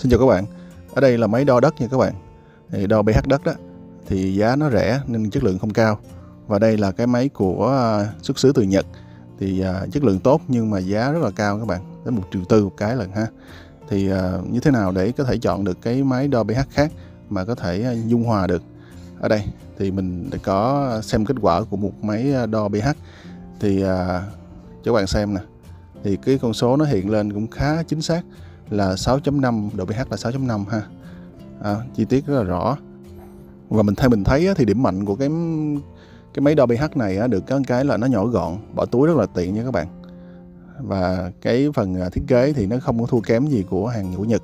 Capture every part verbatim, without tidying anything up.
Xin chào các bạn, ở đây là máy đo đất nha các bạn. Thì đo pH đất đó, thì giá nó rẻ nên chất lượng không cao. Và đây là cái máy của xuất xứ từ Nhật, thì chất lượng tốt nhưng mà giá rất là cao các bạn, đến một triệu tư một cái lần ha. Thì như thế nào để có thể chọn được cái máy đo pH khác mà có thể dung hòa được? Ở đây thì mình có xem kết quả của một máy đo pH, thì cho các bạn xem nè, thì cái con số nó hiện lên cũng khá chính xác là sáu chấm năm, độ pH là sáu chấm năm ha, à, chi tiết rất là rõ. Và mình theo mình thấy thì điểm mạnh của cái cái máy đo pH này được có cái là nó nhỏ gọn, bỏ túi rất là tiện nha các bạn. Và cái phần thiết kế thì nó không có thua kém gì của hàng của Nhật,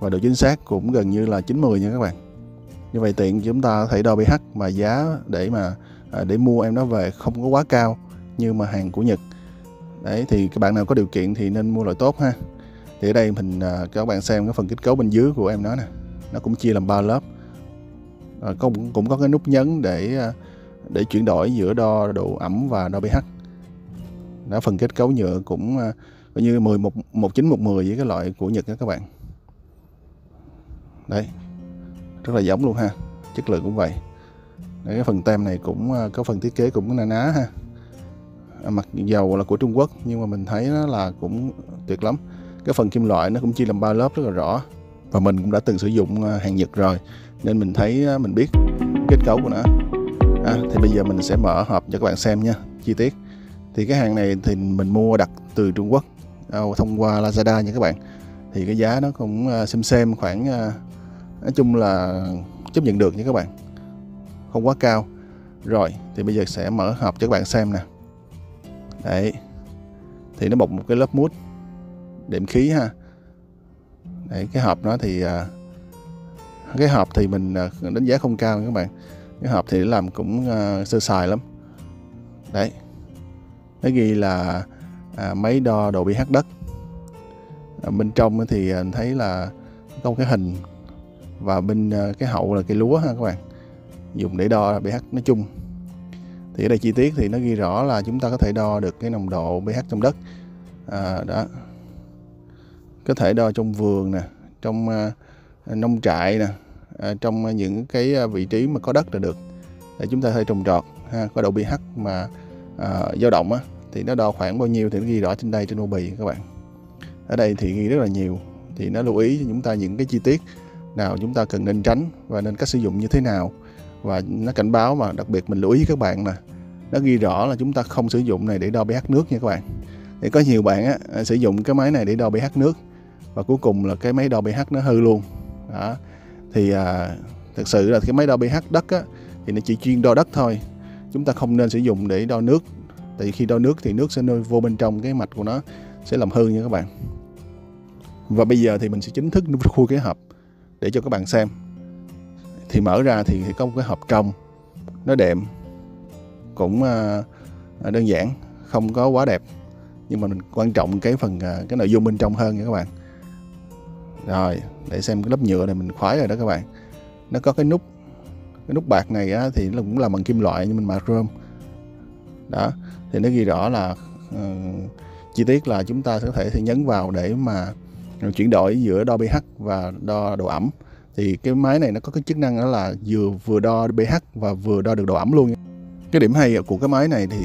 và độ chính xác cũng gần như là chín mươi nha các bạn. Như vậy tiện chúng ta có thể đo pH, mà giá để mà để mua em nó về không có quá cao như mà hàng của Nhật. Đấy, thì các bạn nào có điều kiện thì nên mua loại tốt ha. Thì ở đây mình cho các bạn xem cái phần kết cấu bên dưới của em nó nè, nó cũng chia làm ba lớp, à, cũng cũng có cái nút nhấn để để chuyển đổi giữa đo độ ẩm và đo pH. Đó, phần kết cấu nhựa cũng coi như mười một chín một mười với cái loại của Nhật đó các bạn. Đấy, rất là giống luôn ha, chất lượng cũng vậy. Đấy, cái phần tem này cũng có phần thiết kế cũng na ná ha. Mặc dầu là của Trung Quốc nhưng mà mình thấy nó là cũng tuyệt lắm. Cái phần kim loại nó cũng chia làm ba lớp rất là rõ, và mình cũng đã từng sử dụng hàng Nhật rồi nên mình thấy mình biết kết cấu của nó. À, thì bây giờ mình sẽ mở hộp cho các bạn xem nha, chi tiết. Thì cái hàng này thì mình mua đặt từ Trung Quốc thông qua Lazada nha các bạn. Thì cái giá nó cũng xem xem khoảng, nói chung là chấp nhận được nha các bạn, không quá cao. Rồi thì bây giờ sẽ mở hộp cho các bạn xem nè. Đấy, thì nó bọc một cái lớp mút đệm khí ha. Đấy, cái hộp nó thì cái hộp thì mình đánh giá không cao các bạn, cái hộp thì làm cũng sơ sài lắm. Đấy, nó ghi là à, máy đo độ pH đất. À, bên trong thì mình thấy là có một cái hình, và bên cái hậu là cây lúa ha các bạn, dùng để đo pH nói chung. Thì ở đây chi tiết thì nó ghi rõ là chúng ta có thể đo được cái nồng độ pH trong đất, à, đó, có thể đo trong vườn nè, trong à, nông trại nè, à, trong những cái vị trí mà có đất là được, để chúng ta hơi trồng trọt ha. Có độ pH mà dao à, động á, thì nó đo khoảng bao nhiêu thì nó ghi rõ trên đây, trên ô bì các bạn. Ở đây thì ghi rất là nhiều, thì nó lưu ý cho chúng ta những cái chi tiết nào chúng ta cần nên tránh và nên cách sử dụng như thế nào. Và nó cảnh báo, mà đặc biệt mình lưu ý các bạn là nó ghi rõ là chúng ta không sử dụng này để đo pH nước nha các bạn. Thì có nhiều bạn á, sử dụng cái máy này để đo pH nước và cuối cùng là cái máy đo pH nó hư luôn. Đó. Thì à, thực sự là cái máy đo pH đất á, thì nó chỉ chuyên đo đất thôi. Chúng ta không nên sử dụng để đo nước, tại vì khi đo nước thì nước sẽ nôi vô bên trong cái mạch của nó, sẽ làm hư nha các bạn. Và bây giờ thì mình sẽ chính thức khui cái hộp để cho các bạn xem. Thì mở ra thì có một cái hộp trong, nó đệm cũng đơn giản, không có quá đẹp, nhưng mà mình quan trọng cái phần cái nội dung bên trong hơn nha các bạn. Rồi, để xem cái lớp nhựa này mình khoái rồi đó các bạn. Nó có cái nút, cái nút bạc này á, thì nó cũng làm bằng kim loại nhưng mình mạ chrome. Đó, thì nó ghi rõ là uh, chi tiết là chúng ta sẽ có thể thì nhấn vào để mà chuyển đổi giữa đo pH và đo độ ẩm. Thì cái máy này nó có cái chức năng đó là vừa vừa đo pH và vừa đo được độ ẩm luôn. Cái điểm hay của cái máy này thì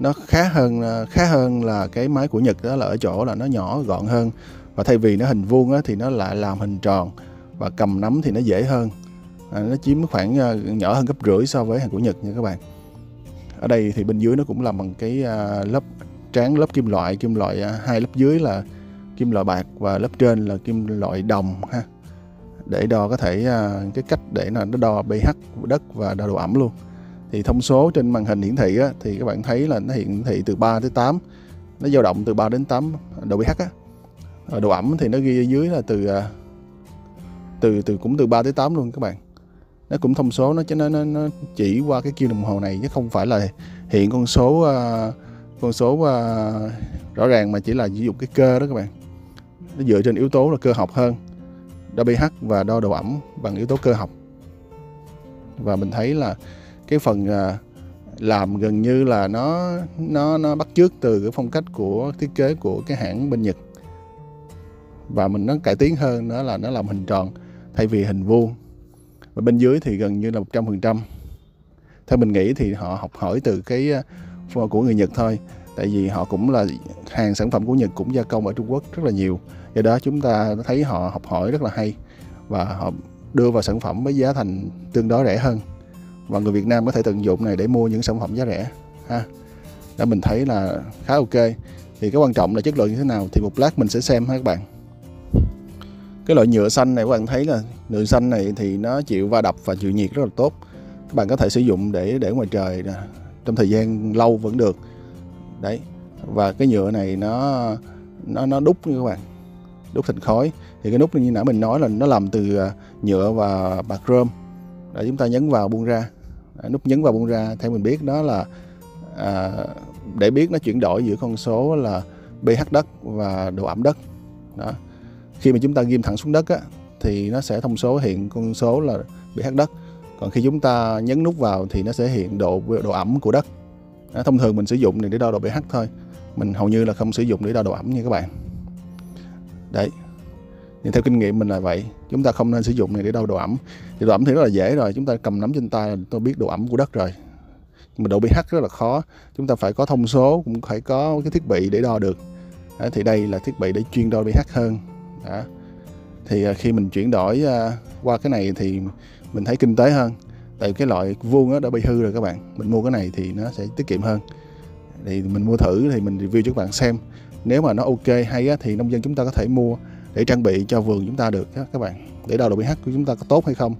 nó khá hơn khá hơn là cái máy của Nhật, đó là ở chỗ là nó nhỏ gọn hơn, và thay vì nó hình vuông á, thì nó lại làm hình tròn, và cầm nắm thì nó dễ hơn. À, nó chiếm khoảng nhỏ hơn gấp rưỡi so với hàng của Nhật nha các bạn. Ở đây thì bên dưới nó cũng làm bằng cái lớp tráng, lớp kim loại, kim loại hai lớp dưới là kim loại bạc và lớp trên là kim loại đồng ha. Để đo có thể cái cách để là nó đo pH của đất và đo độ ẩm luôn. Thì thông số trên màn hình hiển thị á, thì các bạn thấy là nó hiển thị từ ba tới tám, nó dao động từ ba đến tám độ pH á. Rồi độ ẩm thì nó ghi ở dưới là từ từ từ cũng từ ba tới tám luôn các bạn. Nó cũng thông số, nó nó nó chỉ qua cái kim đồng hồ này chứ không phải là hiện con số con số rõ ràng, mà chỉ là sử dụng cái cơ đó các bạn. Nó dựa trên yếu tố là cơ học hơn, đo pH và đo độ ẩm bằng yếu tố cơ học. Và mình thấy là cái phần làm gần như là nó nó nó bắt chước từ cái phong cách của thiết kế của cái hãng bên Nhật. và mình nó cải tiến hơn nữa là nó làm hình tròn thay vì hình vuông. Và bên dưới thì gần như là một trăm phần trăm. Theo mình nghĩ thì họ học hỏi từ cái của người Nhật thôi, tại vì họ cũng là hàng sản phẩm của Nhật cũng gia công ở Trung Quốc rất là nhiều, do đó chúng ta thấy họ học hỏi rất là hay và họ đưa vào sản phẩm với giá thành tương đối rẻ hơn, và người Việt Nam có thể tận dụng này để mua những sản phẩm giá rẻ ha. Đó, mình thấy là khá ok. Thì cái quan trọng là chất lượng như thế nào thì một lát mình sẽ xem ha các bạn. Cái loại nhựa xanh này các bạn thấy là nhựa xanh này thì nó chịu va đập và chịu nhiệt rất là tốt. Các bạn có thể sử dụng để để ngoài trời trong thời gian lâu vẫn được. Đấy. Và cái nhựa này nó nó nó đúc như các bạn. Đúc thành khói. Thì cái nút như nãy mình nói là nó làm từ nhựa và bạc rơm. Để chúng ta nhấn vào buông ra. Đấy, nút nhấn vào buông ra theo mình biết đó là à, để biết nó chuyển đổi giữa con số là pH đất và độ ẩm đất. Đó. Khi mà chúng ta ghim thẳng xuống đất á, thì nó sẽ thông số hiện con số là pH đất. Còn khi chúng ta nhấn nút vào thì nó sẽ hiện độ độ ẩm của đất. Đó, thông thường mình sử dụng này để đo độ pH thôi. Mình hầu như là không sử dụng để đo độ ẩm nha các bạn. Đấy. Thì theo kinh nghiệm mình là vậy. Chúng ta không nên sử dụng này để đo độ ẩm. Thì độ ẩm thì rất là dễ rồi. Chúng ta cầm nắm trên tay là tôi biết độ ẩm của đất rồi. Nhưng mà độ pH rất là khó. Chúng ta phải có thông số, cũng phải có cái thiết bị để đo được. Đấy, thì đây là thiết bị để chuyên đo pH hơn. Đó. Thì khi mình chuyển đổi qua cái này thì mình thấy kinh tế hơn. Tại cái loại vuông đó đã bị hư rồi các bạn. Mình mua cái này thì nó sẽ tiết kiệm hơn. Thì mình mua thử thì mình review cho các bạn xem. Nếu mà nó ok hay á, thì nông dân chúng ta có thể mua để trang bị cho vườn chúng ta được đó, các bạn. Để đo độ pH của chúng ta có tốt hay không.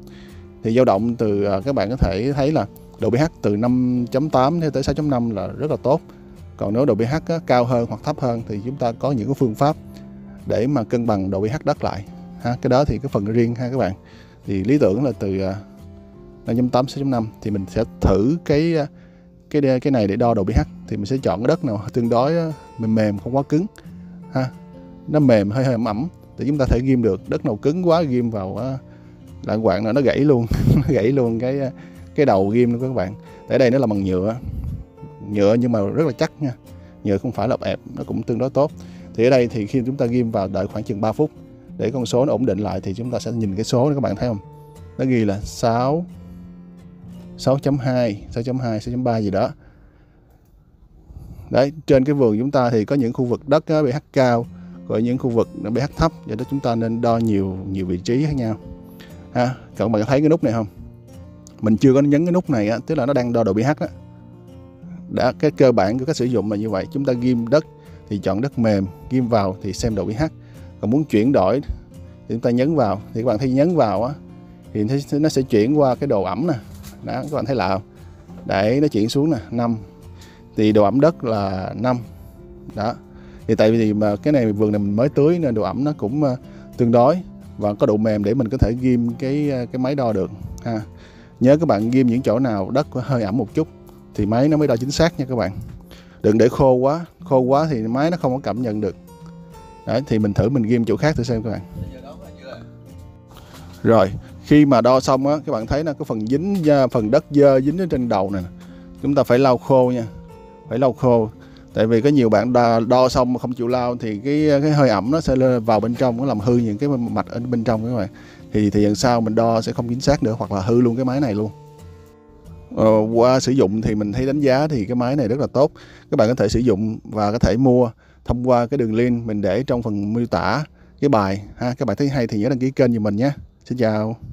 Thì dao động từ các bạn có thể thấy là độ pH từ năm chấm tám tới sáu chấm năm là rất là tốt. Còn nếu độ pH á, cao hơn hoặc thấp hơn thì chúng ta có những cái phương pháp để mà cân bằng độ pH đất lại ha, cái đó thì cái phần riêng ha các bạn. Thì lý tưởng là từ năm chấm tám sáu chấm năm thì mình sẽ thử cái cái cái này để đo độ pH, thì mình sẽ chọn cái đất nào tương đối mềm mềm không quá cứng ha. Nó mềm hơi hơi ẩm ẩm thì chúng ta thể ghim được, đất nào cứng quá ghim vào lạng quạng là nó gãy luôn nó gãy luôn cái cái đầu ghim luôn các bạn. Ở đây nó là bằng nhựa nhựa nhưng mà rất là chắc nha, nhựa không phải là ẹp, nó cũng tương đối tốt. Thì ở đây thì khi chúng ta ghim vào đợi khoảng chừng ba phút để con số nó ổn định lại thì chúng ta sẽ nhìn cái số đó các bạn thấy không? Nó ghi là sáu, sáu chấm hai, sáu chấm hai, sáu chấm ba gì đó. Đấy, trên cái vườn chúng ta thì có những khu vực đất pH cao, có những khu vực pH thấp, do đó chúng ta nên đo nhiều nhiều vị trí khác nhau. Ha, các bạn thấy cái nút này không? Mình chưa có nhấn cái nút này á, tức là nó đang đo độ pH á. Đã cái cơ bản của cách sử dụng là như vậy, chúng ta ghim đất thì chọn đất mềm, ghim vào thì xem độ pH. Còn muốn chuyển đổi thì chúng ta nhấn vào, thì các bạn thấy nhấn vào á thì nó sẽ chuyển qua cái độ ẩm nè. Đó, các bạn thấy lạ không? Để nó chuyển xuống nè, năm. Thì độ ẩm đất là năm. Đó. Thì tại vì mà cái này vườn này mình mới tưới nên độ ẩm nó cũng tương đối và có độ mềm để mình có thể ghim cái cái máy đo được ha. Nhớ các bạn ghim những chỗ nào đất hơi ẩm một chút thì máy nó mới đo chính xác nha các bạn. Đừng để khô quá, khô quá thì máy nó không có cảm nhận được. Đấy, thì mình thử mình ghim chỗ khác thử xem các bạn. Rồi, khi mà đo xong á, các bạn thấy là cái phần dính, phần đất dơ dính ở trên đầu này nè. Chúng ta phải lau khô nha, phải lau khô. Tại vì có nhiều bạn đo, đo xong mà không chịu lau thì cái cái hơi ẩm nó sẽ vào bên trong, nó làm hư những cái mạch ở bên trong các bạn. Thì thì lần sau mình đo sẽ không chính xác nữa hoặc là hư luôn cái máy này luôn. Ờ, qua sử dụng thì mình thấy đánh giá thì cái máy này rất là tốt. Các bạn có thể sử dụng và có thể mua thông qua cái đường link mình để trong phần mô tả cái bài ha. Các bạn thấy hay thì nhớ đăng ký kênh giùm mình nhé. Xin chào.